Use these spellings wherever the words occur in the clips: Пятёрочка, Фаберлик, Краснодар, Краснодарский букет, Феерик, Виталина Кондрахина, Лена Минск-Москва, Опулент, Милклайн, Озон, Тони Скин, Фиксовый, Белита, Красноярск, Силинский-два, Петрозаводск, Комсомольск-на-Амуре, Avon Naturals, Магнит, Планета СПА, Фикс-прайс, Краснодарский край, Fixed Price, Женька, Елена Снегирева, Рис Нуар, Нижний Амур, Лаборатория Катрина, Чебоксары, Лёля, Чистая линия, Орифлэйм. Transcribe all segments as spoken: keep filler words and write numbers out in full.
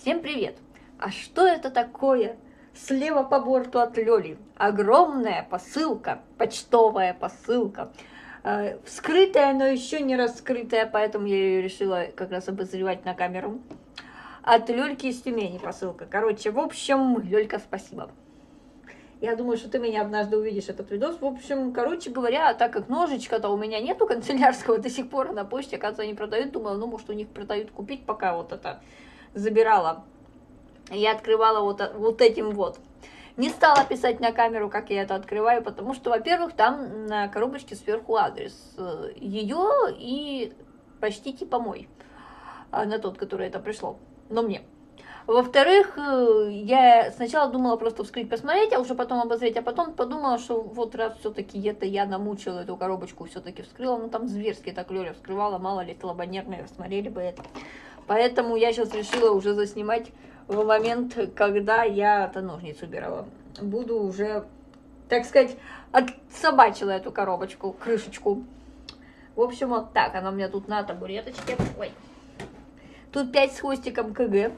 Всем привет! А что это такое? Слева по борту от Лёли огромная посылка, почтовая посылка. Вскрытая, но еще не раскрытая, поэтому я ее решила как раз обозревать на камеру. От Лёльки из Тюмени посылка. Короче, в общем, Лёлька, спасибо. Я думаю, что ты меня однажды увидишь этот видос. В общем, короче говоря, так как ножичка-то у меня нету канцелярского до сих пор на почте, оказывается, они продают. Думала, ну, может, у них продают, купить, пока вот это забирала. Я открывала вот, вот этим вот. Не стала писать на камеру, как я это открываю, потому что, во-первых, там на коробочке сверху адрес ее и почти типа мой, на тот, который это пришло, но мне. Во-вторых, я сначала думала просто вскрыть, посмотреть, а уже потом обозреть, а потом подумала, что вот раз все-таки это я намучила эту коробочку, все-таки вскрыла, ну там зверски так Лёля вскрывала, мало ли, слабонервные, смотрели бы это. Поэтому я сейчас решила уже заснимать в момент, когда я ножницы убирала. Буду уже, так сказать, отсобачила эту коробочку, крышечку. В общем, вот так. Она у меня тут на табуреточке. Ой. Тут пять с хвостиком кг.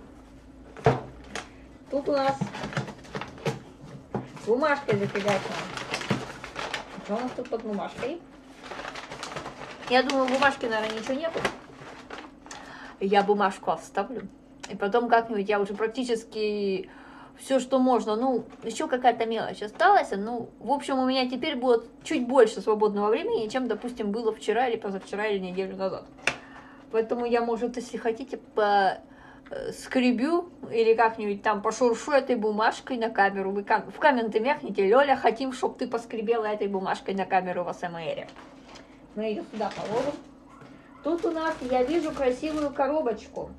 Тут у нас бумажка зафигачена. Что у нас тут под бумажкой? Я думаю, бумажки, наверное, ничего нету. Я бумажку оставлю. И потом как-нибудь я уже практически все, что можно. Ну, еще какая-то мелочь осталась. Ну, в общем, у меня теперь будет чуть больше свободного времени, чем, допустим, было вчера или позавчера, или неделю назад. Поэтому я, может, если хотите, поскребю или как-нибудь там пошуршу этой бумажкой на камеру. Вы в комменты мягните. Лёля, хотим, чтобы ты поскребела этой бумажкой на камеру в АСМРе. Мы ее сюда положим. Тут у нас, я вижу, красивую коробочку.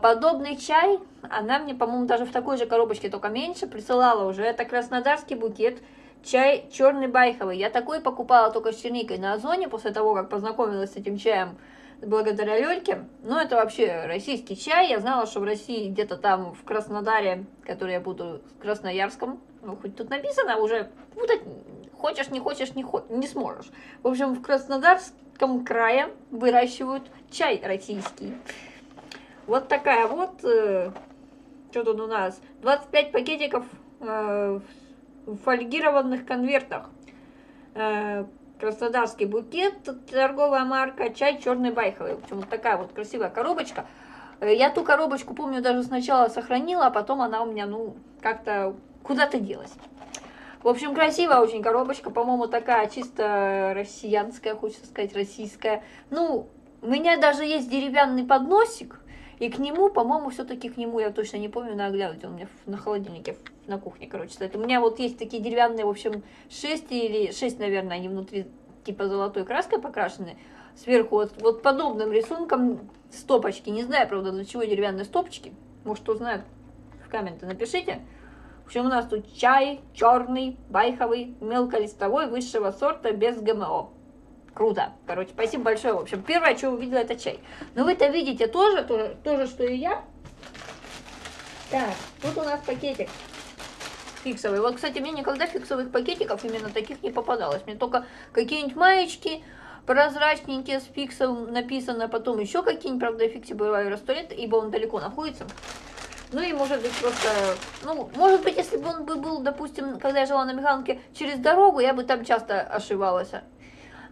Подобный чай, она мне, по-моему, даже в такой же коробочке, только меньше, присылала уже. Это краснодарский букет, чай черный байховый. Я такой покупала только с черникой на Озоне, после того, как познакомилась с этим чаем благодаря Лёльке. Ну, это вообще российский чай. Я знала, что в России где-то там в Краснодаре, который я буду в Красноярском, ну, хоть тут написано, уже путать хочешь, не хочешь, не, хо не сможешь. В общем, в Краснодарском крае выращивают чай российский. Вот такая вот, э, что тут у нас, двадцать пять пакетиков э, в фольгированных конвертах. Э, краснодарский букет, торговая марка, чай черный байховый. В общем, вот такая вот красивая коробочка. Э, я ту коробочку, помню, даже сначала сохранила, а потом она у меня, ну, как-то куда-то делась. В общем, красивая очень коробочка, по-моему, такая чисто россиянская, хочется сказать, российская. Ну, у меня даже есть деревянный подносик. И к нему, по-моему, все-таки к нему, я точно не помню, надо глянуть, он у меня на холодильнике, на кухне, короче, стоит. У меня вот есть такие деревянные, в общем, шесть или шесть, наверное, они внутри типа золотой краской покрашены, сверху вот, вот подобным рисунком стопочки. Не знаю, правда, для чего деревянные стопочки, может, кто знает, в комменты напишите. В общем, у нас тут чай черный, байховый, мелколистовой, высшего сорта, без ГМО. Круто. Короче, спасибо большое. В общем, первое, что увидела, это чай. Но вы-то видите тоже, тоже, тоже, что и я. Так, тут у нас пакетик фиксовый. Вот, кстати, мне никогда фиксовых пакетиков именно таких не попадалось. Мне только какие-нибудь маечки прозрачненькие с фиксом написано, потом еще какие-нибудь, правда, фиксы бывают растворят, ибо он далеко находится. Ну и может быть просто, ну, может быть, если бы он был, допустим, когда я жила на Михайловке через дорогу, я бы там часто ошивалась.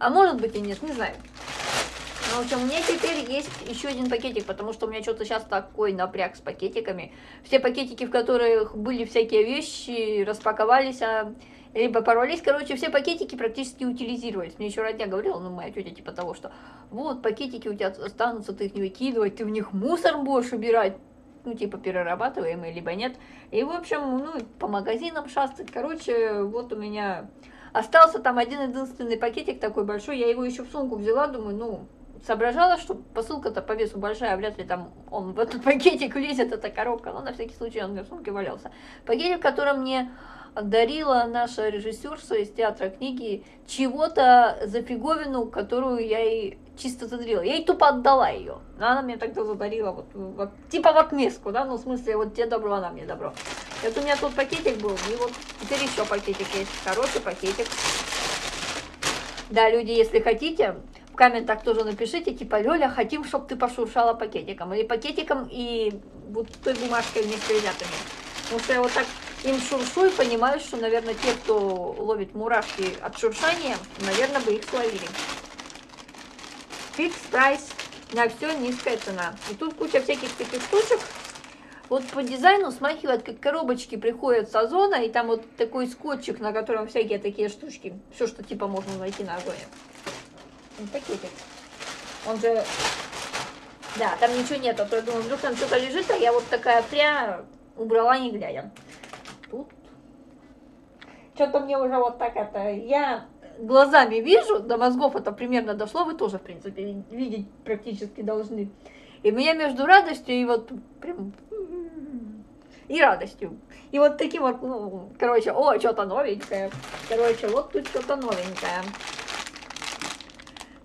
А может быть и нет, не знаю. Но в общем, у меня теперь есть еще один пакетик, потому что у меня что-то сейчас такой напряг с пакетиками. Все пакетики, в которых были всякие вещи, распаковались, а... либо порвались. Короче, все пакетики практически утилизировались. Мне еще родня говорила, ну, моя тетя типа того, что вот пакетики у тебя останутся, ты их не выкидывать, ты в них мусор будешь убирать. Ну, типа перерабатываемые, либо нет. И в общем, ну, по магазинам шастать. Короче, вот у меня... Остался там один-единственный пакетик такой большой, я его еще в сумку взяла, думаю, ну, соображала, что посылка-то по весу большая, вряд ли там он в этот пакетик лезет, эта коробка, но на всякий случай он у меня в сумке валялся. Пакетик, который мне дарила наша режиссерша из театра книги, чего-то за фиговину, которую я ей чисто задрила, я ей тупо отдала ее, она мне тогда задарила, вот, вот, типа в отместку, да, ну, в смысле, вот тебе добро, она мне добро. Это у меня тут пакетик был, и вот теперь еще пакетик есть, хороший пакетик. Да, люди, если хотите, в комментах тоже напишите, типа, Лёля, хотим, чтобы ты пошуршала пакетиком. Или пакетиком и вот той бумажкой вместе взятыми. Потому что я вот так им шуршу и понимаю, что, наверное, те, кто ловит мурашки от шуршания, наверное, бы их словили. Fixed Price, на все низкая цена. И тут куча всяких таких штучек. Вот по дизайну смахивает, как коробочки приходят с Озона, и там вот такой скотчик, на котором всякие такие штучки. Все, что типа можно найти на Озоне. Вот пакетик. Он же... Да, там ничего нет, а то я думаю, вдруг там что-то лежит, а я вот такая пря убрала не глядя. Тут... Что-то мне уже вот так это... Я глазами вижу, до мозгов это примерно дошло, вы тоже, в принципе, видеть практически должны. И меня между радостью и вот прям... И радостью. И вот таким вот, ну, короче, о, что-то новенькое. Короче, вот тут что-то новенькое.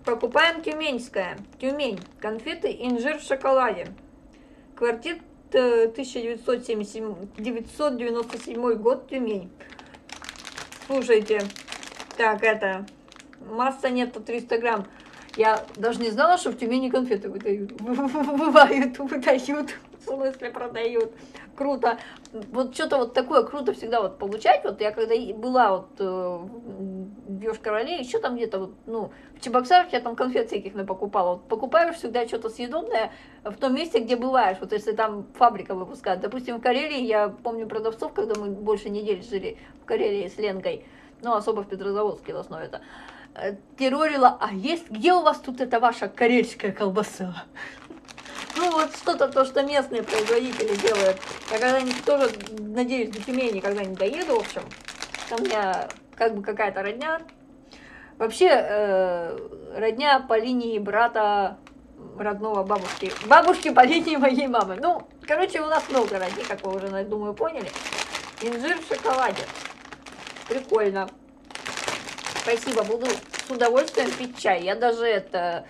Покупаем тюменьское. Тюмень. Конфеты инжир в шоколаде. Квартет тысяча девятьсот девяносто седьмой год. Тюмень. Слушайте, так, это... Масса нету, триста грамм. Я даже не знала, что в Тюмени конфеты выдают. Бывают, выдают. В смысле продают. Круто. Вот что-то вот такое круто всегда вот получать. Вот я когда была вот э, в Карелии, еще там где-то вот, ну, в Чебоксарах я там конфет всяких напокупала. Вот покупаешь всегда что-то съедобное в том месте, где бываешь. Вот если там фабрика выпускает. Допустим, в Карелии, я помню продавцов, когда мы больше недели жили в Карелии с Ленкой. Ну, особо в Петрозаводске в основном это. Террорила, а есть, где у вас тут эта ваша карельская колбаса? Ну, вот что-то, то, что местные производители делают. Я когда-нибудь тоже, надеюсь, до Тюмени никогда не доеду, в общем. Там у меня как бы какая-то родня. Вообще, э, родня по линии брата родного бабушки. Бабушки по линии моей мамы. Ну, короче, у нас много родни, как вы уже, думаю, поняли. Инжир в шоколаде. Прикольно. Спасибо, буду с удовольствием пить чай. Я даже это...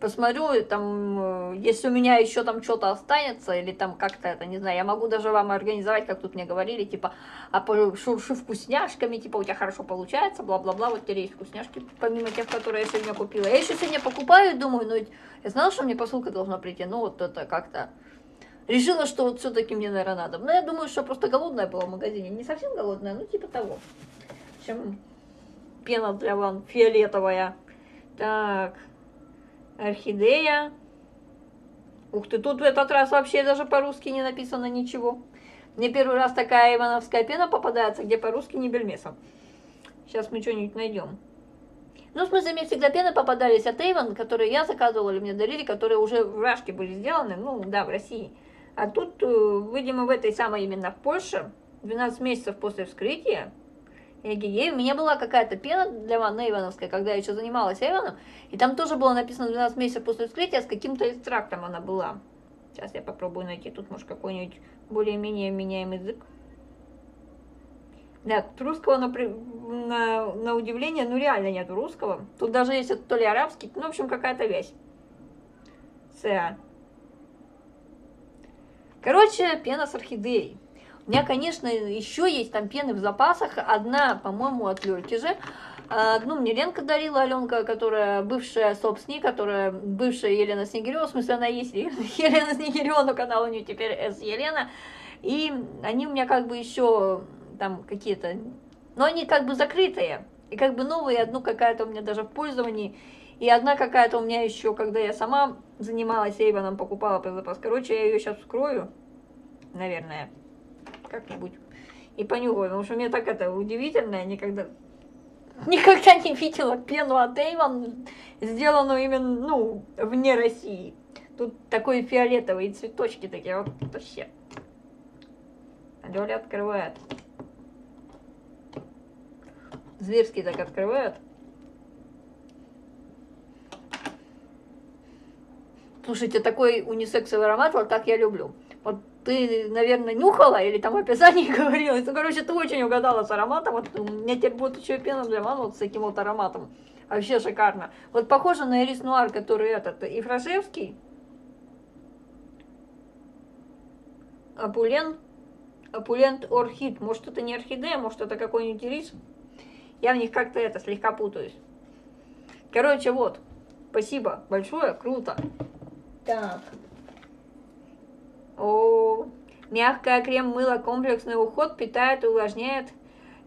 Посмотрю, там, если у меня еще там что-то останется, или там как-то, это, не знаю, я могу даже вам организовать, как тут мне говорили, типа, а шурши вкусняшками, типа, у тебя хорошо получается, бла-бла-бла, вот теперь есть вкусняшки, помимо тех, которые я сегодня купила. Я еще сегодня покупаю, думаю, ну, я знала, что мне посылка должна прийти, ну, вот это как-то... Решила, что вот все-таки мне, наверное, надо. Но я думаю, что просто голодная была в магазине, не совсем голодная, ну, типа того. В общем, пена для ванн фиолетовая. Так... Орхидея. Ух ты, тут в этот раз вообще даже по-русски не написано ничего. Мне первый раз такая ивановская пена попадается, где по-русски не бельмесом. Сейчас мы что-нибудь найдем. Ну, в смысле, мне всегда пены попадались от Avon, которые я заказывала или мне дарили, которые уже в Рашке были сделаны, ну, да, в России. А тут, видимо, в этой самой именно в Польше, двенадцать месяцев после вскрытия, Эгегей. У меня была какая-то пена для ванны ивановской, когда я еще занималась Эйвоном, и там тоже было написано двенадцать месяцев после вскрытия, с каким-то экстрактом она была. Сейчас я попробую найти, тут может какой-нибудь более-менее меняемый язык. Да, русского на, на, на удивление, ну реально нет русского. Тут даже есть это то ли арабский, ну в общем какая-то вязь. Ца. Короче, пена с орхидеей. У меня, конечно, еще есть там пены в запасах. Одна, по-моему, от Лёльки же. Одну мне Ленка дарила, Аленка, которая бывшая собственник, которая бывшая Елена Снегирева. В смысле, она есть Елена Снегирева, но канал у нее теперь С. Елена. И они у меня как бы еще там какие-то... Но они как бы закрытые. И как бы новые, одну какая-то у меня даже в пользовании. И одна какая-то у меня еще, когда я сама занималась Эйвоном, покупала под запас. Короче, я ее сейчас вскрою, наверное, как-нибудь и понюхаю, потому что мне так это удивительно, я никогда никогда не видела пену от Avon, сделанную именно, ну, вне России. Тут такой фиолетовый, цветочки такие, вот вообще. Лёля открывает. Зверски так открывают. Слушайте, такой унисексовый аромат, вот так я люблю. Вот ты, наверное, нюхала или там в описании говорилось. Ну, короче, ты очень угадала с ароматом. Вот у меня теперь будет еще пена для ванн вот с таким вот ароматом. Вообще шикарно. Вот похоже на Рис Нуар, который этот, и Фрашевский. Опулент. Опулент орхид. Может, это не орхидея, может, это какой-нибудь рис. Я в них как-то это, слегка путаюсь. Короче, вот. Спасибо большое, круто. Так. О, мягкое крем-мыло, комплексный уход, питает, увлажняет,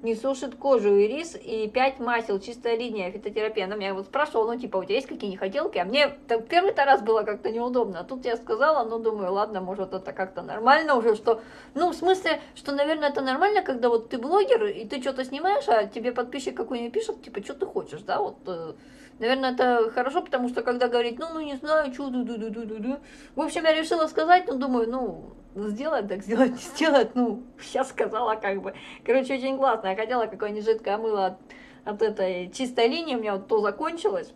не сушит кожу, и рис, и пять масел, чистая линия, фитотерапия. Она меня вот спрашивала, ну типа, у тебя есть какие-нибудь хотелки? А мне первый-то раз было как-то неудобно, а тут я сказала, ну думаю, ладно, может это как-то нормально уже, что, ну в смысле, что, наверное, это нормально, когда вот ты блогер, и ты что-то снимаешь, а тебе подписчик какой-нибудь пишет, типа, что ты хочешь, да, вот... Наверное, это хорошо, потому что когда говорить, ну, ну, не знаю, что, ду-ду-ду-ду-ду. В общем, я решила сказать, ну, думаю, ну, сделать так, сделать, не сделать, ну, сейчас сказала как бы. Короче, очень классно. Я хотела какое-нибудь жидкое мыло от, от этой чистой линии, у меня вот то закончилось.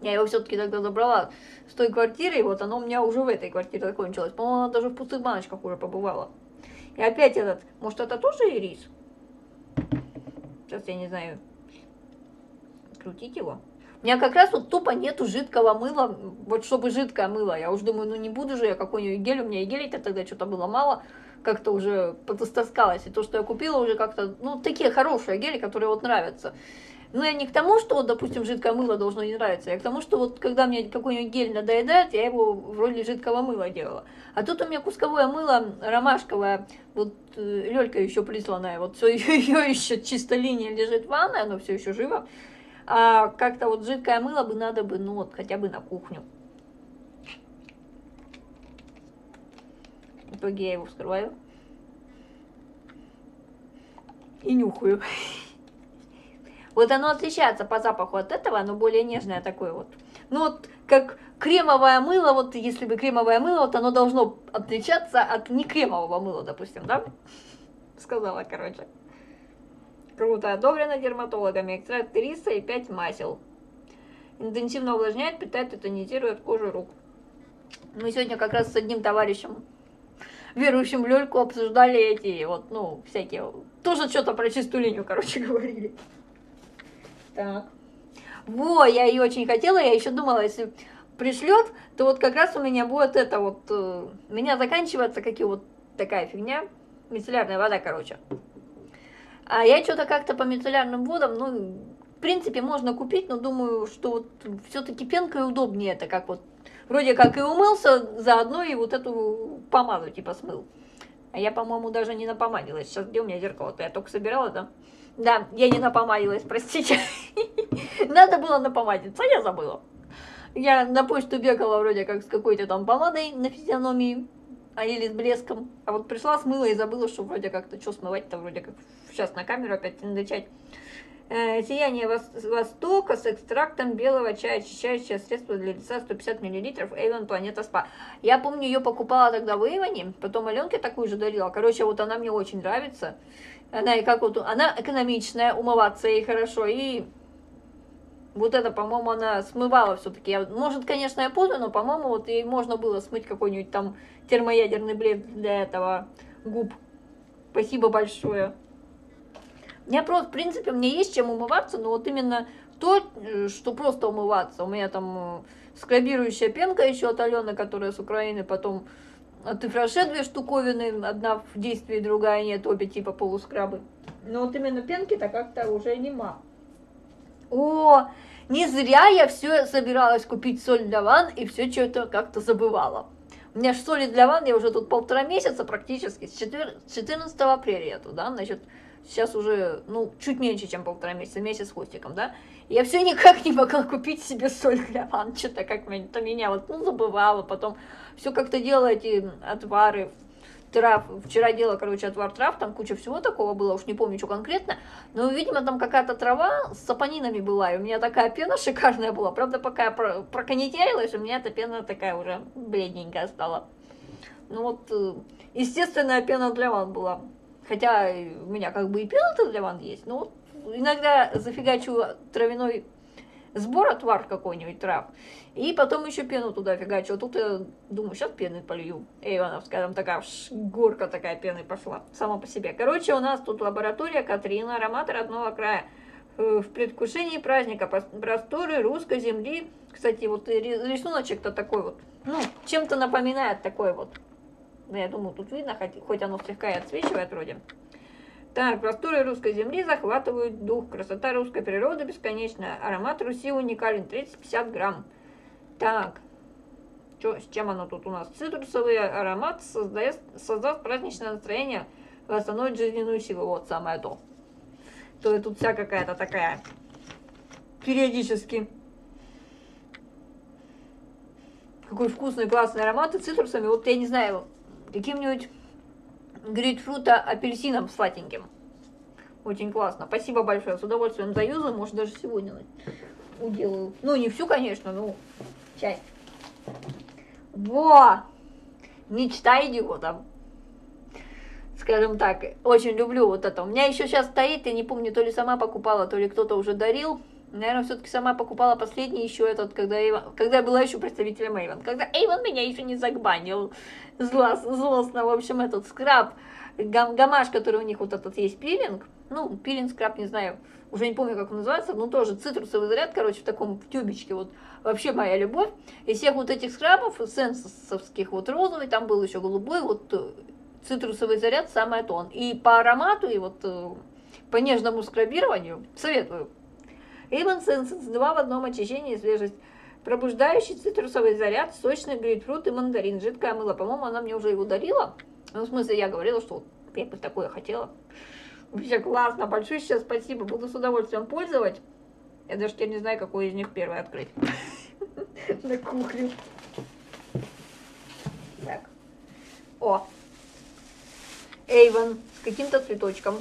Я его все-таки тогда забрала с той квартиры, и вот оно у меня уже в этой квартире закончилось. По-моему, оно даже в пустых баночках уже побывало. И опять этот, может, это тоже ирис? Сейчас я не знаю. Крутить его. У меня как раз вот тупо нету жидкого мыла, вот чтобы жидкое мыло. Я уже думаю, ну не буду же я какой-нибудь гель, у меня и гелей-то тогда что-то было мало, как-то уже подостаскалось. И то, что я купила, уже как-то, ну такие хорошие гели, которые вот нравятся. Но я не к тому, что, вот, допустим, жидкое мыло должно не нравиться, я к тому, что вот когда мне какой-нибудь гель надоедает, я его вроде жидкого мыла делала. А тут у меня кусковое мыло, ромашковое, вот Лёлька еще присланная, вот все ее еще чисто линия лежит в ванной, оно все еще живо. А как-то вот жидкое мыло бы надо бы, ну вот, хотя бы на кухню. В итоге я его вскрываю. И нюхаю. Вот оно отличается по запаху от этого, оно более нежное такое вот. Ну вот, как кремовое мыло, вот если бы кремовое мыло, вот оно должно отличаться от некремового мыла, допустим, да? Сказала, короче. Круто, одобрено дерматологами. Экстракт риса и пять масел. Интенсивно увлажняет, питает и тонизирует кожу рук. Мы сегодня как раз с одним товарищем, верующим Лёльку, обсуждали эти вот, ну, всякие... Тоже что-то про чистую линию, короче, говорили. Так. Во, я ее очень хотела, я еще думала, если пришлет, то вот как раз у меня будет это вот... У меня заканчивается какие вот такая фигня. Мицеллярная вода, короче. А я что-то как-то по мицеллярным водам, ну, в принципе, можно купить, но думаю, что вот все-таки пенкой удобнее это, как вот, вроде как и умылся, заодно и вот эту помаду типа смыл. А я, по-моему, даже не напомадилась. Сейчас где у меня зеркало-то? Я только собирала, да? Да, я не напомадилась, простите. Надо было напомадиться, я забыла. Я на почту бегала вроде как с какой-то там помадой на физиономии. А или с блеском. А вот пришла, смыла и забыла, что вроде как-то, что смывать-то вроде как. Сейчас на камеру опять начать. Э, сияние Востока с экстрактом белого чая, очищающее средство для лица сто пятьдесят миллилитров, Avon Планета СПА. Я помню, ее покупала тогда в Эйвоне, потом Аленке такую же дарила. Короче, вот она мне очень нравится. Она и как вот, она экономичная, умываться ей хорошо. И вот это, по-моему, она смывала все-таки. Может, конечно, я путаю, но, по-моему, вот ей можно было смыть какой-нибудь там термоядерный блеск для этого губ. Спасибо большое. У меня просто, в принципе, у меня есть чем умываться, но вот именно то, что просто умываться. У меня там скрабирующая пенка еще от Алены, которая с Украины, потом от Ифраши две штуковины, одна в действии, другая нет, обе типа полускрабы. Но вот именно пенки-то как-то уже нема. О, не зря я все собиралась купить соль для ванн и все что-то как-то забывала. У меня же соли для ванн, я уже тут полтора месяца практически, с четырнадцатого апреля я туда, значит, сейчас уже, ну, чуть меньше, чем полтора месяца, месяц с хвостиком, да? Я все никак не могла купить себе соль для ванн, что-то как меня, то меня вот, ну, забывала, потом все как-то делала эти отвары. Трав. Вчера делала, короче, отвар трав, там куча всего такого было, уж не помню, что конкретно, но, видимо, там какая-то трава с сапонинами была, и у меня такая пена шикарная была, правда, пока я проконетярилась, у меня эта пена такая уже бледненькая стала. Ну вот, естественная пена для ванн была, хотя у меня как бы и пена-то для ванн есть, но вот иногда зафигачу травяной сбор, отвар какой-нибудь трав, и потом еще пену туда фигачу. Тут я думаю, сейчас пены полью. Эйвоновская, там такая ш, горка такая пены пошла сама по себе. Короче, у нас тут лаборатория Катрина, аромат родного края. В предвкушении праздника, просторы русской земли. Кстати, вот рисуночек-то такой вот, ну, чем-то напоминает такой вот. Я думаю, тут видно, хоть оно слегка и отсвечивает вроде. Дар просторы русской земли захватывают дух. Красота русской природы бесконечная. Аромат Руси уникален. триста пятьдесят грамм. Так. Чё, с чем оно тут у нас? Цитрусовый аромат создает, создаст праздничное настроение. Восстановит жизненную силу. Вот самое то. То и тут вся какая-то такая. Периодически. Какой вкусный, классный аромат. И цитрусами. Вот я не знаю, каким-нибудь... грейпфрута апельсином сладеньким. Очень классно. Спасибо большое. С удовольствием заюзаю. Может, даже сегодня уделаю. Ну, не всю, конечно, но часть. Во! Мечта идиота. Скажем так, очень люблю вот это. У меня еще сейчас стоит, я не помню, то ли сама покупала, то ли кто-то уже дарил. Наверное, все-таки сама покупала последний еще этот, когда, Эйвен, когда я была еще представителем Эйвен. Когда Эйвен меня еще не загбанил. Злос, злостно, в общем, этот скраб, гам, гамаш, который у них вот этот есть, пилинг. Ну, пилинг, скраб, не знаю, уже не помню, как он называется. Но тоже цитрусовый заряд, короче, в таком в тюбичке. Вот вообще моя любовь. Из всех вот этих скрабов, сенсовских, вот розовый, там был еще голубой, вот цитрусовый заряд, самое то он. И по аромату, и вот по нежному скрабированию советую. Эйвен Сенсенс два в одном очищении и свежесть. Пробуждающий цитрусовый заряд, сочный грейпфрут и мандарин. Жидкое мыло. По-моему, она мне уже его дарила. Ну, в смысле, я говорила, что я бы такое хотела. Вообще классно. Большое сейчас спасибо. Буду с удовольствием пользовать. Я даже теперь не знаю, какой из них первый открыть. На кухне. Так. О. Эйвен с каким-то цветочком.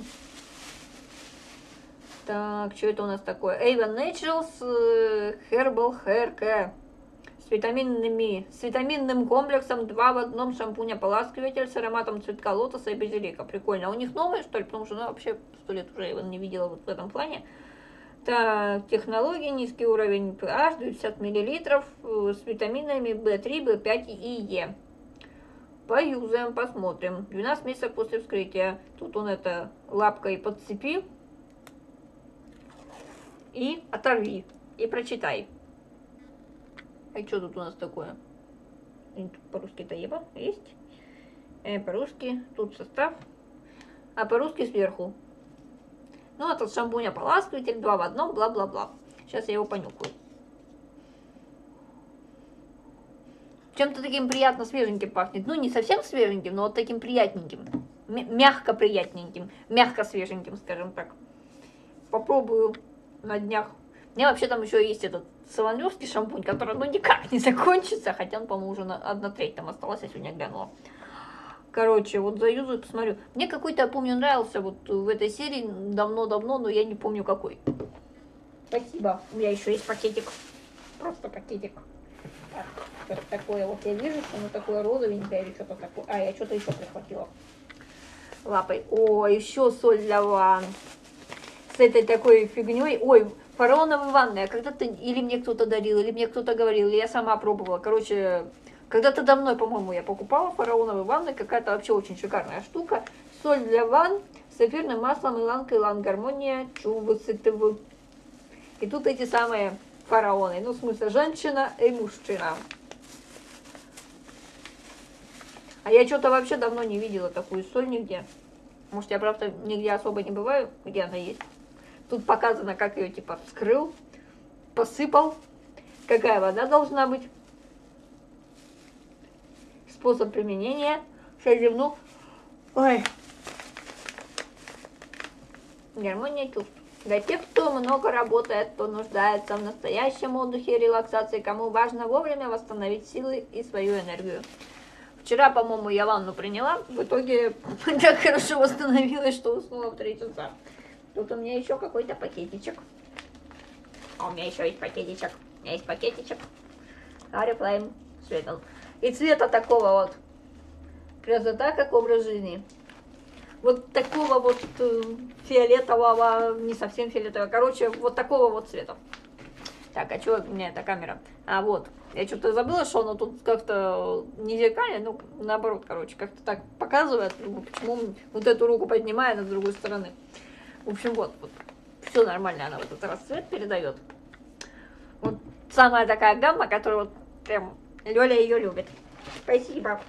Так, что это у нас такое? Avon Naturals Herbal Hair Care с, витаминными, с витаминным комплексом два в одном шампунь-ополаскиватель с ароматом цветка лотоса и базилика. Прикольно. А у них новые, что ли? Потому что, ну, вообще сто лет уже Avon не видела вот в этом плане. Так, технологии, низкий уровень pH, девятьдесят мл с витаминами бэ три, бэ пять и е. Поюзаем, посмотрим. двенадцать месяцев после вскрытия. Тут он это лапкой подцепи. И оторви, и прочитай. А что тут у нас такое? По-русски-то еба есть. Э, по-русски, тут состав. А по-русски сверху. Ну, а тут шампунь-ополаскиватель, два в одном, бла-бла-бла. Сейчас я его понюхаю. Чем-то таким приятно свеженьким пахнет. Ну, не совсем свеженьким, но вот таким приятненьким. Мягко-приятненьким, мягко-свеженьким, скажем так. Попробую. На днях. У меня вообще там еще есть этот солоневский шампунь, который ну никак не закончится, хотя он, по-моему, уже на одна треть там осталась, я сегодня глянула. Короче, вот заюзаю, посмотрю. Мне какой-то, я помню, нравился вот в этой серии давно-давно, но я не помню какой. Спасибо. У меня еще есть пакетик. Просто пакетик. Так, такое вот я вижу, что оно такое розовенькое или что-то такое. А, я что-то еще прихватила лапой. О, еще соль для ванн. С этой такой фигней. Ой, фараоновая ванная. Когда-то или мне кто-то дарил, или мне кто-то говорил, или я сама пробовала. Короче, когда-то давно, по-моему, я покупала фараоновые ванны. Какая-то вообще очень шикарная штука. Соль для ванн с эфирным маслом иланг иланг гармония чувствует. И тут эти самые фараоны. Ну, в смысле, женщина и мужчина. А я что-то вообще давно не видела такую соль нигде. Может, я, правда, нигде особо не бываю, где она есть. Тут показано, как ее типа вскрыл, посыпал, какая вода должна быть, способ применения. Сейчас зевну. Ой. Гармония чувств. Для тех, кто много работает, кто нуждается в настоящем отдыхе и релаксации, кому важно вовремя восстановить силы и свою энергию. Вчера, по-моему, я ванну приняла, в итоге так хорошо восстановилась, что уснула в три часа. Тут у меня еще какой-то пакетичек. А у меня еще есть пакетичек. У меня есть пакетичек. Орифлэйм цвета. И цвета такого вот. Красота, как образ жизни. Вот такого вот фиолетового, не совсем фиолетового, короче, вот такого вот цвета. Так, а что у меня эта камера? А вот, я что-то забыла, что оно тут как-то не зеркально, ну, наоборот, короче, как-то так показывает, почему вот эту руку поднимает, а с другой стороны. В общем, вот, вот, все нормально, она вот этот расцвет передает. Вот самая такая гамма, которую вот прям Лёля ее любит. Спасибо.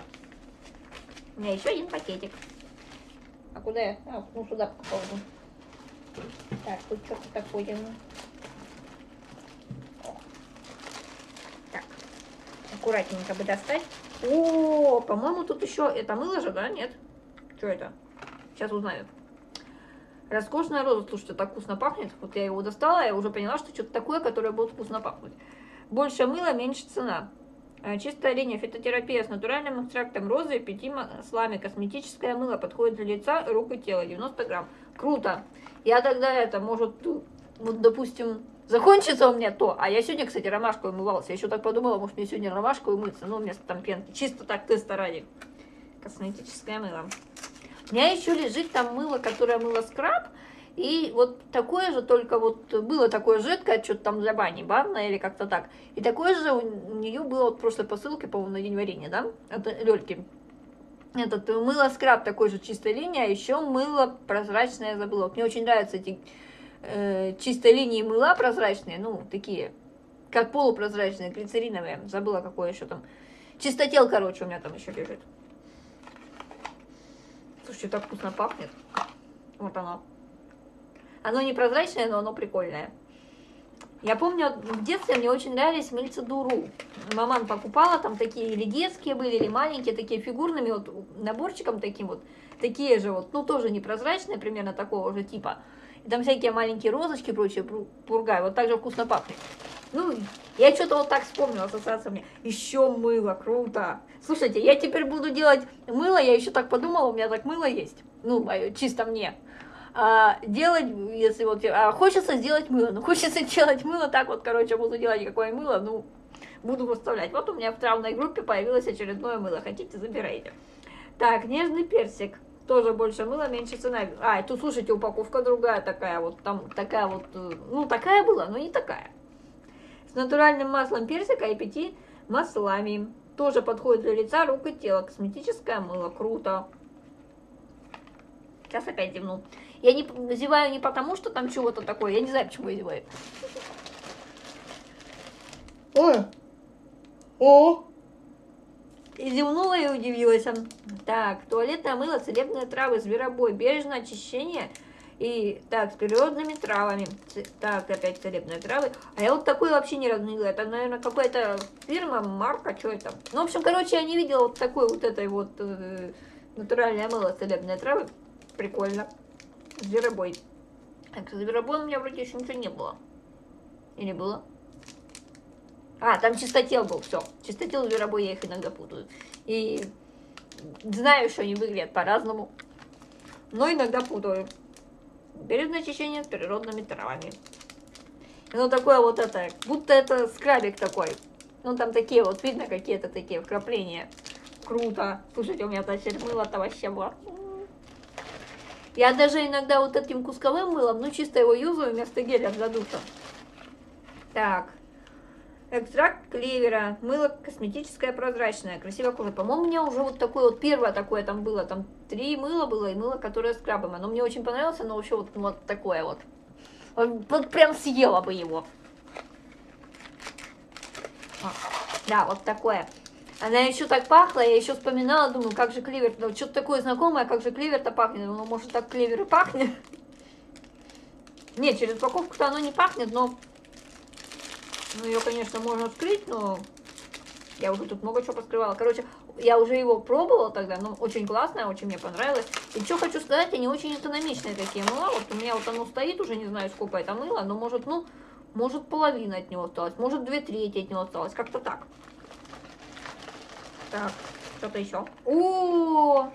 У меня еще один пакетик. А куда я? А, ну сюда попробую. Так, тут что-то такое. Так, аккуратненько бы достать. О, по-моему, тут еще это мыло же, да? Нет? Что это? Сейчас узнаю. Роскошная роза, слушайте, так вкусно пахнет. Вот я его достала, я уже поняла, что что-то такое, которое будет вкусно пахнуть. Больше мыла, меньше цена. Чистая линия, фитотерапия с натуральным экстрактом розы и пяти маслами. Косметическое мыло подходит для лица, рук и тела. девяносто грамм. Круто. Я тогда это, может, вот, допустим, закончится у меня то. А я сегодня, кстати, ромашку умывалась. Я еще так подумала, может, мне сегодня ромашку умыться. Ну, у меня там пенки. Чисто так, теста ради. Косметическое мыло. У меня еще лежит там мыло, которое мыло скраб. И вот такое же, только вот было такое жидкое, что-то там для бани, банное или как-то так. И такое же у нее было вот в прошлой посылке, по-моему, на день варенья, да, от Лёльки. Этот мыло скраб, такой же чистая линия, а еще мыло прозрачное, я забыла. Мне очень нравятся эти э, чистые линии мыла прозрачные, ну, такие, как полупрозрачные, глицериновые. Забыла, какое еще там. Чистотел, короче, у меня там еще лежит. Слушай, так вкусно пахнет. Вот оно. Оно не прозрачное, но оно прикольное. Я помню, в детстве мне очень нравились мыльца Дору. Маман покупала, там такие или детские были, или маленькие, такие фигурными, вот наборчиком таким вот. Такие же вот, ну тоже непрозрачные, примерно такого же типа. И там всякие маленькие розочки и прочее, пургай. Вот так же вкусно пахнет. Ну, я что-то вот так вспомнила, ассоциация у меня. Еще мыло, круто. Слушайте, я теперь буду делать мыло, я еще так подумала, у меня так мыло есть. Ну, чисто мне. А, делать, если вот а, хочется сделать мыло, ну хочется делать мыло, так вот, короче, буду делать какое мыло, ну, буду выставлять. Вот у меня в травной группе появилось очередное мыло, хотите, забирайте. Так, нежный персик, тоже больше мыла, меньше цена. А, тут, слушайте, упаковка другая такая вот, там такая вот, ну, такая была, но не такая. С натуральным маслом персика и пяти маслами. Тоже подходит для лица, рук и тела. Косметическое мыло, круто. Сейчас опять зевну. Я не зеваю не потому, что там чего-то такое. Я не знаю, почему я зеваю. Ой. О! И зевнула и удивилась. Так, туалетное мыло, целебные травы, зверобой, бережное очищение. И так, с природными травами. Так, опять целебные травы. А я вот такой вообще ни разу не видела. Это, наверное, какая-то фирма, марка, что это. Ну, в общем, короче, я не видела вот такой вот этой вот э, натуральное мыло, целебные травы. Прикольно. Зверобой. Так, зверобой у меня вроде еще ничего не было. Или было? А, там чистотел был, все. Чистотел, зверобой, я их иногда путаю. И знаю, что они выглядят по-разному. Но иногда путаю. Бережное очищение с природными травами. Оно такое вот это, будто это скрабик такой. Ну, там такие вот, видно, какие-то такие вкрапления. Круто. Слушайте, у меня там мыло-то вообще было. Я даже иногда вот этим кусковым мылом, ну, чисто его юзаю вместо геля для душа. Так. Экстракт клевера. Мыло косметическое прозрачное. Красивая кожа. По-моему, у меня уже вот такое вот первое такое там было. Там три мыла было и мыло, которое с крабом. Оно мне очень понравилось, оно вообще вот, вот такое вот. Вот прям съела бы его. А, да, вот такое. Она еще так пахла, я еще вспоминала, думаю, как же клевер-то, ну, что-то такое знакомое, как же клевер-то пахнет. Ну, может, так клевер и пахнет? Нет, через упаковку-то оно не пахнет, но... Ну, ее, конечно, можно вскрыть, но... Я уже тут много чего поскрывала. Короче, я уже его пробовала тогда, но очень классное, очень мне понравилось. И что хочу сказать, они очень экономичные такие мыла. Вот у меня вот оно стоит, уже не знаю, сколько это мыло, но может, ну, может, половина от него осталась, может, две трети от него осталось, как-то так. Так, что-то еще. О,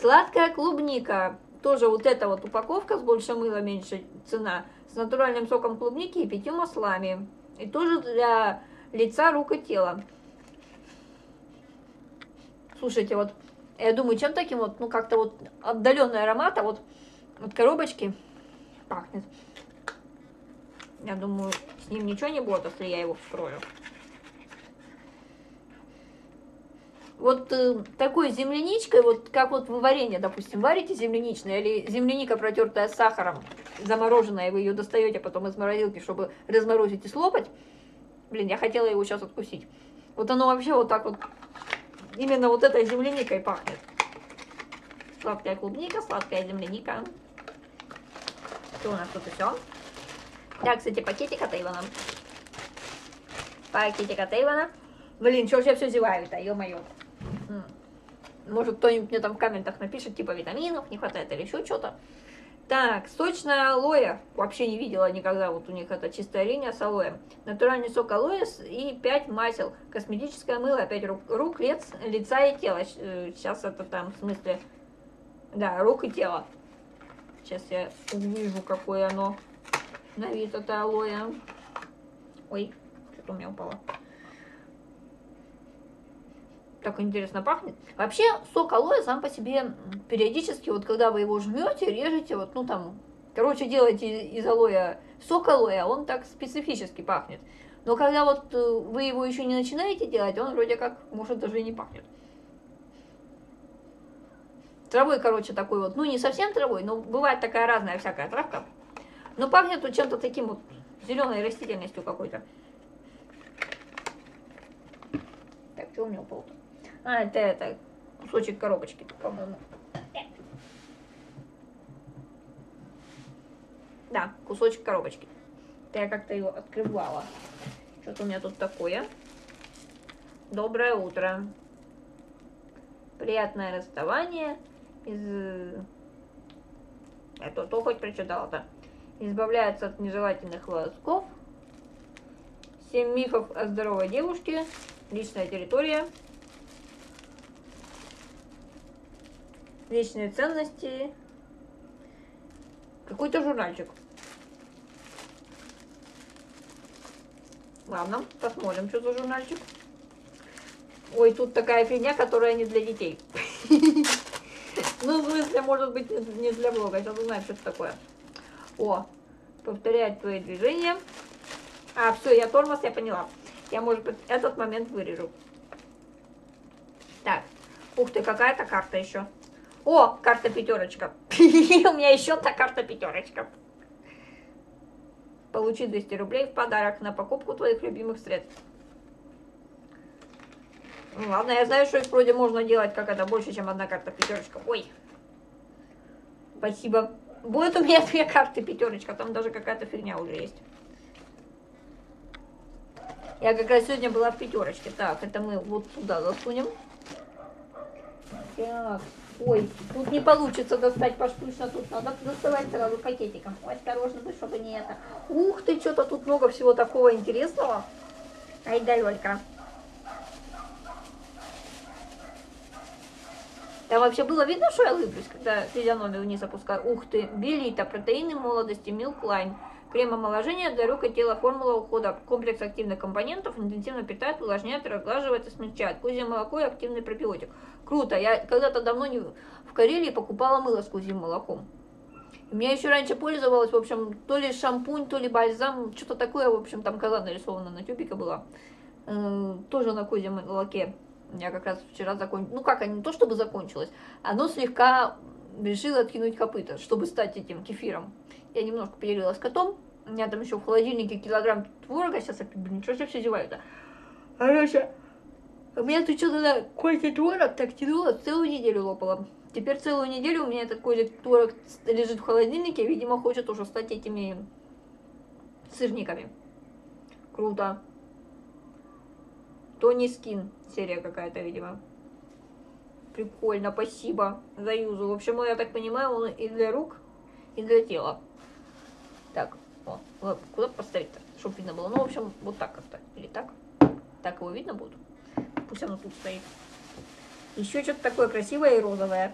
сладкая клубника. Тоже вот эта вот упаковка с больше мыла, меньше цена. С натуральным соком клубники и пятью маслами. И тоже для лица, рук и тела. Слушайте, вот я думаю, чем таким вот, ну как-то вот отдаленный аромат, а вот от коробочки пахнет. Я думаю, с ним ничего не будет, если я его вскрою. Вот э, такой земляничкой, вот как вот вы варенье, допустим, варите земляничное, или земляника, протертая с сахаром, замороженная, вы ее достаете потом из морозилки, чтобы разморозить и слопать. Блин, я хотела его сейчас откусить. Вот оно вообще вот так вот, именно вот этой земляникой пахнет. сладкая клубника, сладкая земляника. Что у нас тут еще? Да, кстати, пакетик от Эйвона. Пакетик от Эйвона. Блин, что же я все взяла это, ё-моё. Может, кто-нибудь мне там в комментах напишет, типа витаминов не хватает или еще что-то. Так, сочная алоэ. Вообще не видела никогда, вот у них это чистая линия с алоэ. Натуральный сок алоэ и пять масел. Косметическое мыло, опять рук, рук лиц, лица и тела. Сейчас это там, в смысле, да, рук и тело. Сейчас я увижу, какое оно на вид, это алоэ. Ой, что-то у меня упало. Так интересно пахнет. Вообще сок алоэ сам по себе периодически, вот когда вы его жмете, режете, вот, ну там, короче, делаете из алоэ сок алоэ, он так специфически пахнет. Но когда вот вы его еще не начинаете делать, он вроде как, может, даже и не пахнет. Травой, короче, такой вот, ну не совсем травой, но бывает такая разная всякая травка. Но пахнет вот чем-то таким вот зеленой растительностью какой-то. Так, что у меня упало-то? А, это, это кусочек коробочки, по-моему. Да, кусочек коробочки. Это я как-то его открывала. Что-то у меня тут такое. Доброе утро. Приятное расставание. Из... Это то хоть прочитала-то. Избавляется от нежелательных волосков. Семь мифов о здоровой девушке. Личная территория. Личные ценности. Какой-то журнальчик. Ладно, посмотрим, что за журнальчик. Ой, тут такая фигня, которая не для детей. Ну, в смысле, может быть, не для блога. Сейчас узнаем, что это такое. О, повторяет твои движения. А, все, я тормоз, я поняла. Я, может быть, этот момент вырежу. Так. Ух ты, какая-то карта еще. О, карта пятерочка. У меня еще та карта пятерочка. Получи двести рублей в подарок на покупку твоих любимых средств. Ну, ладно, я знаю, что их вроде можно делать как это больше, чем одна карта пятерочка. Ой. Спасибо. Будет у меня две карты пятерочка. Там даже какая-то фигня уже есть. Я как раз сегодня была в пятерочке. Так, это мы вот сюда засунем. Так. Ой, тут не получится достать поштучно, тут надо доставать сразу пакетиком. Ой, осторожно, ну, чтобы не это. Ух ты, что-то тут много всего такого интересного. Ай да, Лёлька. Там вообще было видно, что я улыбаюсь, когда физиономию вниз опускаю. Ух ты, Белита, протеины молодости, Милклайн. Крем омоложения, Дору, тела, формула ухода. Комплекс активных компонентов интенсивно питает, увлажняет, разглаживает и смягчает. Козье молоко и активный пробиотик. Круто. Я когда-то давно не в Карелии покупала мыло с козьим молоком. Меня еще раньше пользовалась, в общем, то ли шампунь, то ли бальзам. Что-то такое, в общем, там коза нарисована на тюбике была. Э, тоже на козьем молоке. Я как раз вчера закончила. Ну как, не то чтобы закончилось. Оно слегка решило откинуть копыта, чтобы стать этим кефиром. Я немножко поделилась с котом. У меня там еще в холодильнике килограмм творога. Сейчас опять, блин, что же я все деваю-то? Короче, у меня тут что-то козий творог так тянуло, целую неделю лопала. Теперь целую неделю у меня этот козий творог лежит в холодильнике. Видимо, хочет уже стать этими сырниками. Круто. Тони Скин. Серия какая-то, видимо. Прикольно, спасибо за юзу. В общем, я так понимаю, он и для рук, и для тела. Так, о, куда поставить-то, чтобы видно было. Ну, в общем, вот так как-то. Или так. Так его видно будет. Пусть оно тут стоит. Еще что-то такое красивое и розовое.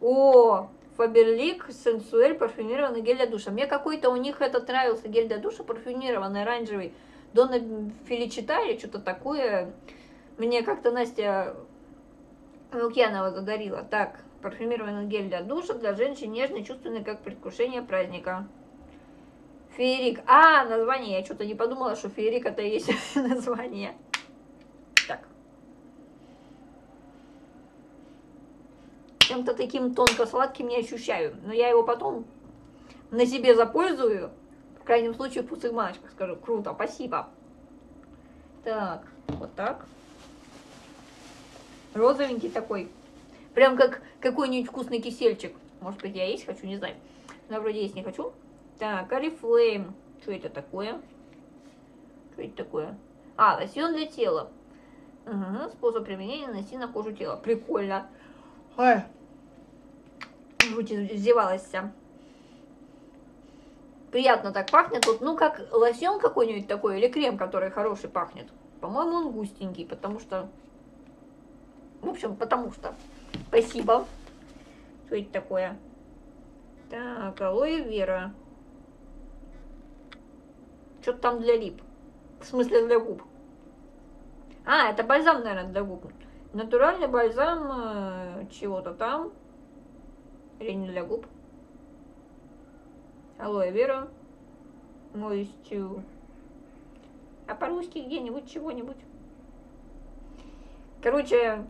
О, Фаберлик, Сенсуэль, парфюмированный гель для душа. Мне какой-то у них этот нравился гель для душа, парфюмированный, оранжевый. Дона Феличита или что-то такое. Мне как-то Настя Мукьянова задарила. Так. Парфюмированный гель для душа, для женщин нежный, чувственный, как предвкушение праздника. Феерик. А, название. Я что-то не подумала, что феерик это и есть название. Так. Чем-то таким тонко-сладким не ощущаю. Но я его потом на себе запользую. В крайнем случае, в пустых баночках скажу. Круто, спасибо. Так, вот так. Розовенький такой. Прям как какой-нибудь вкусный кисельчик. Может быть, я есть хочу, не знаю. Но вроде есть не хочу. Так, Орифлэйм. Что это такое? Что это такое? А, лосьон для тела. Угу. Способ применения: наноси на кожу тела. Прикольно. Ой. Жуть издевалась вся. Приятно так пахнет. Вот, ну, как лосьон какой-нибудь такой или крем, который хороший пахнет. По-моему, он густенький, потому что... В общем, потому что... Спасибо. Что это такое? Так, алоэ вера. Что-то там для лип. В смысле, для губ. А, это бальзам, наверное, для губ. Натуральный бальзам чего-то там. Или не для губ. Алоэ вера. Moisture. А по-русски где-нибудь чего-нибудь. Короче...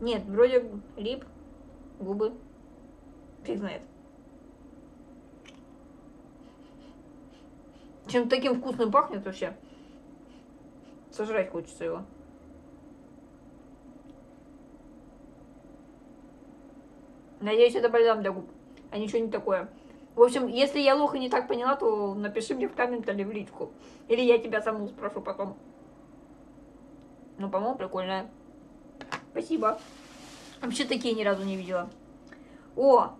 Нет, вроде лип, губы. Фиг знает. Чем-то таким вкусным пахнет вообще. Сожрать хочется его. Надеюсь, это бальзам для губ, а ничего не такое. В общем, если я лоха не так поняла, то напиши мне в коммент или в личку. Или я тебя саму спрошу потом. Ну, по-моему, прикольная. Спасибо. Вообще такие ни разу не видела. О,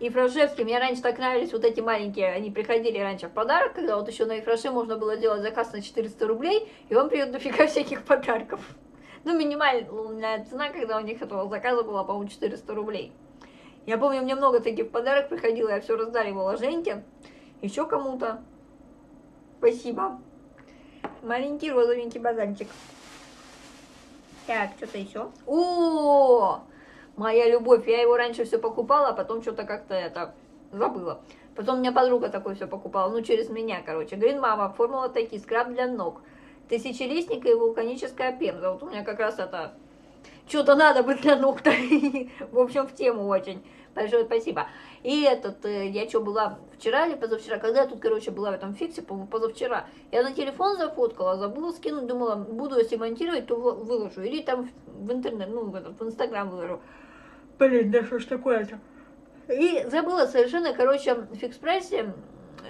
и Фрашевский. Мне раньше так нравились вот эти маленькие. Они приходили раньше в подарок, когда вот еще на Ифраши можно было делать заказ на четыреста рублей, и вам придет дофига всяких подарков. Ну, минимальная цена, когда у них этого заказа была, по-моему, четыреста рублей. Я помню, мне много таких подарок приходило, я все раздаривала Женьке, еще кому-то. Спасибо. Маленький розовенький базанчик. Так, что-то еще. О, моя любовь. Я его раньше все покупала, а потом что-то как-то это забыла. Потом у меня подруга такое все покупала. Ну, через меня, короче. Green Mama, формула таки, скраб для ног. Тысячелистник и вулканическая пемза. Вот у меня как раз это... Что-то надо быть для ног-то. В общем, в тему очень. Большое спасибо. И этот, я что, была вчера или позавчера, когда я тут, короче, была в этом фиксе, по-моему, позавчера, я на телефон зафоткала, забыла скинуть, думала, буду если монтировать, то выложу, или там в интернет, ну, в, этот, в инстаграм выложу. Блин, да что ж такое-то? И забыла совершенно, короче, в фикс-прайсе,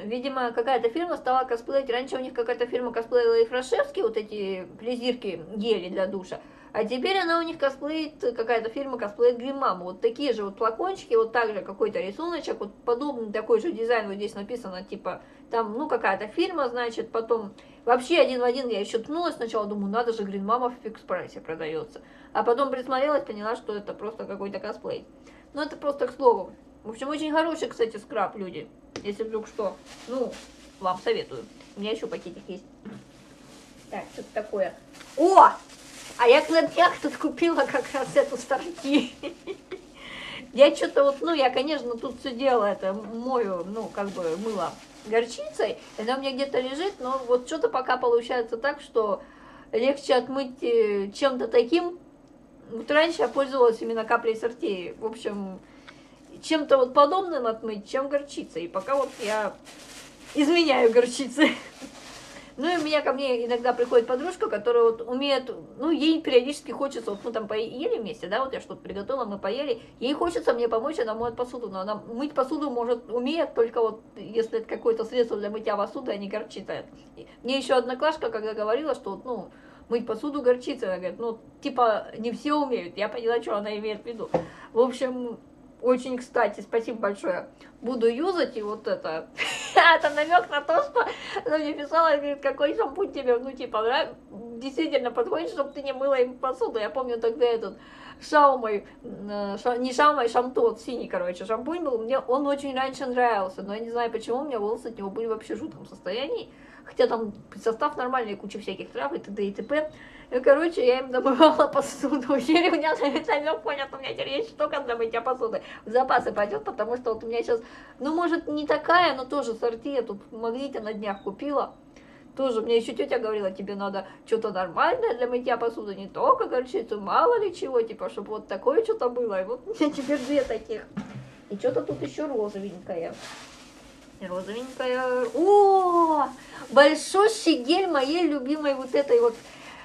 видимо, какая-то фирма стала косплеить, раньше у них какая-то фирма косплеила и Фрашевский, вот эти плезирки, гели для душа. А теперь она у них косплеит, какая-то фирма косплеит Green Mama. Вот такие же вот флакончики, вот также какой-то рисуночек, вот подобный такой же дизайн, вот здесь написано, типа, там, ну, какая-то фирма, значит, потом... Вообще один в один я еще ткнулась сначала, думаю, надо же, Green Mama в фикс-прайсе продается. А потом присмотрелась, поняла, что это просто какой-то косплей. Ну, это просто к слову. В общем, очень хороший, кстати, скраб, люди. Если вдруг что, ну, вам советую. У меня еще пакетик есть. Так, что-то такое. О! А я на днях тут купила как раз эту старки. Я что-то вот, ну, я, конечно, тут все делала, это мою, ну, как бы, мыло горчицей. Она у меня где-то лежит, но вот что-то пока получается так, что легче отмыть чем-то таким. Вот раньше я пользовалась именно каплей сортей. В общем, чем-то вот подобным отмыть, чем горчицей. И пока вот я изменяю горчицей. Ну и у меня ко мне иногда приходит подружка, которая вот умеет, ну ей периодически хочется, вот мы там поели вместе, да, вот я что-то приготовила, мы поели, ей хочется мне помочь, она моет посуду, но она мыть посуду может, умеет, только вот если это какое-то средство для мытья посуды, а не горчица. Мне еще одноклашка когда говорила, что вот, ну, мыть посуду горчицей, она говорит, ну, типа, не все умеют, я поняла, что она имеет в виду. В общем, очень кстати, спасибо большое. Буду юзать, и вот это... Это намек на то, что она мне писала, говорит, какой шампунь тебе, ну, типа, да, действительно подходит, чтобы ты не мыла им посуду. Я помню тогда этот шаумой, ша, не шаумой, шамтот, синий, короче, шампунь был. Мне он очень раньше нравился, но я не знаю, почему у меня волосы от него были вообще в жутком состоянии. Хотя там состав нормальный, куча всяких трав и т.д. и т.п. И, короче, я им добывала посуду. Или у меня намек, понят, у меня теперь есть штука для мытья посуды. В запасы пойдет, потому что вот у меня сейчас, ну, может, не такая, но тоже сорти. Я тут в магните на днях купила. Тоже мне еще тетя говорила, тебе надо что-то нормальное для мытья посуды, не только горчицу, мало ли чего, типа, чтобы вот такое что-то было. И вот у меня теперь две таких. И что-то тут еще розовенькое. Розовенькая. О, большущий гель моей любимой вот этой вот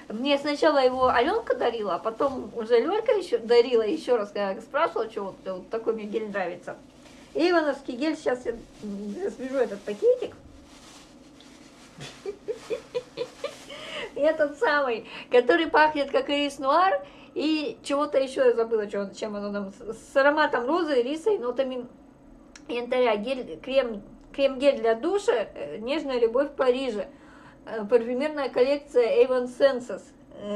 Мне сначала его Аленка дарила, а потом уже Лёлька еще дарила, еще раз я спрашивала, что вот, вот такой мне гель нравится. Эйвоновский гель, сейчас я свяжу этот пакетик. Этот самый, который пахнет как Рис Нуар и чего-то еще, я забыла, чем оно нам, с ароматом розы, риса и нотами янтаря. Гель, крем, крем-гель для душа, нежная любовь в Париже. Парфюмерная коллекция Avon Senses,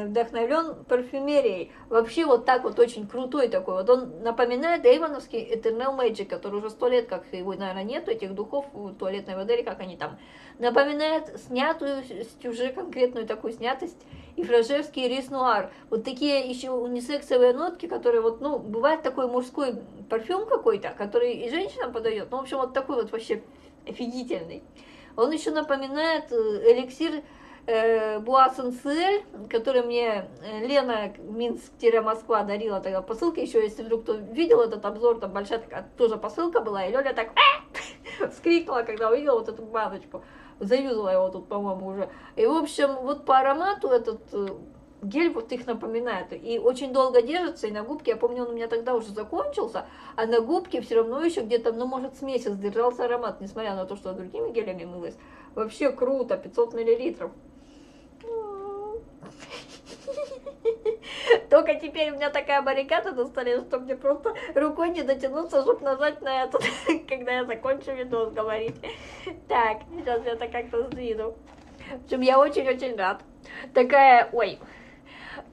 вдохновлен парфюмерией. Вообще вот так вот очень крутой такой. Вот он напоминает эйвоновский Eternal Magic, который уже сто лет, как его, наверное, нету, этих духов туалетной воды, как они там. Напоминает снятую, уже конкретную такую снятость, и Фрашевский Рис Нуар. Вот такие еще унисексовые нотки, которые вот, ну, бывает такой мужской парфюм какой-то, который и женщинам подает. Ну, в общем, вот такой вот вообще офигительный. Он еще напоминает эликсир э, Буа Сенсуэль, который мне Лена Минск-Москва дарила тогда посылки. Еще, если вдруг кто видел этот обзор, там большая такая тоже посылка была, и Лёля так вскрикнула, когда увидела вот эту баночку. Заюзала его тут, по-моему, уже. И, в общем, вот по аромату этот гель вот их напоминает. И очень долго держится, и на губке, я помню, он у меня тогда уже закончился, а на губке все равно еще где-то, ну, может, с месяц держался аромат, несмотря на то, что другими гелями мылась. Вообще круто, пятьсот миллилитров. Только теперь у меня такая баррикада на столе, что мне просто рукой не дотянуться, чтобы нажать на этот, когда я закончу видос говорить. Так, сейчас я это как-то сдвину. В общем, я очень-очень рад. Такая, ой...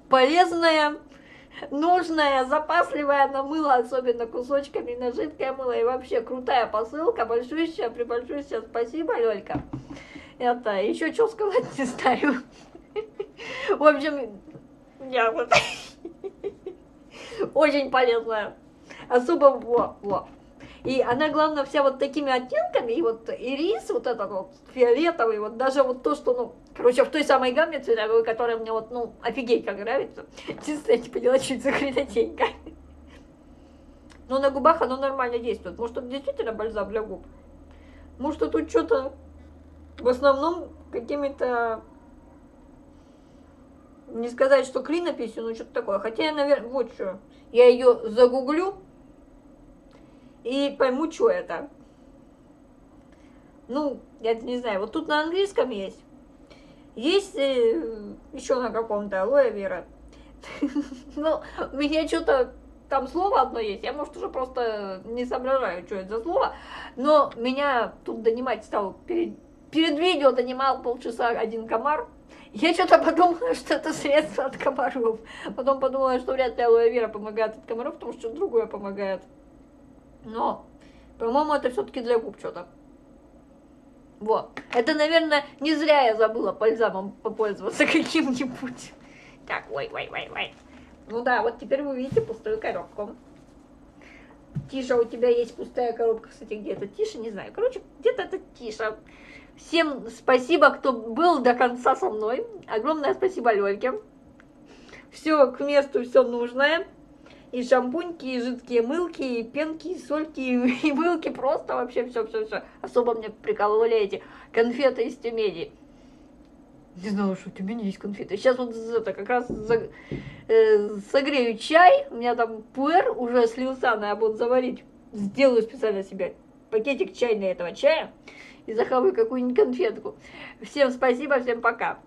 полезная, нужная, запасливая на мыло, особенно кусочками на жидкое мыло. И вообще крутая посылка, большущая, прибольшущая. Спасибо, Лёлька. Это, еще что сказать не знаю. В общем, я вот... Очень полезная. Особо во, во. И она, главное, вся вот такими оттенками, и вот и рис, вот этот вот фиолетовый, вот даже вот то, что, ну, короче, в той самой гамме цветовой, которая мне вот, ну, офигеть как нравится. Честно, я не поняла, чуть захренотенько. Но на губах оно нормально действует. Может, это действительно бальзам для губ? Может, тут что-то в основном какими-то... Не сказать, что клинописью, но что-то такое. Хотя я, наверное, вот что, я ее загуглю. И пойму, что это. Ну, я не знаю. Вот тут на английском есть. Есть э, еще на каком-то алоэ вера. Ну, у меня что-то... Там слово одно есть. Я, может, уже просто не соображаю, что это за слово. Но меня тут донимать стал... Перед, перед видео донимал полчаса один комар. Я что-то подумала, что это средство от комаров. Потом подумала, что вряд ли алоэ вера помогает от комаров, потому что другое помогает. Но, по-моему, это все-таки для губ что-то. Вот. Это, наверное, не зря я забыла бальзамом попользоваться каким-нибудь. Так, ой, ой, ой, ой. Ну да, вот теперь вы видите пустую коробку. Тиша, у тебя есть пустая коробка, кстати, где-то. Тиша, не знаю. Короче, где-то это Тиша. Всем спасибо, кто был до конца со мной. Огромное спасибо Лёльке. Все к месту, все нужное. И шампуньки, и жидкие мылки, и пенки, и сольки, и мылки. Просто вообще все-все-все. Особо мне прикололи эти конфеты из Тюмени. Не знала, что в Тюмени есть конфеты. Сейчас вот это как раз за, э, согрею чай. У меня там пуэр уже слился, надо будет заварить. Сделаю специально себе пакетик чайного этого чая. И захаваю какую-нибудь конфетку. Всем спасибо, всем пока.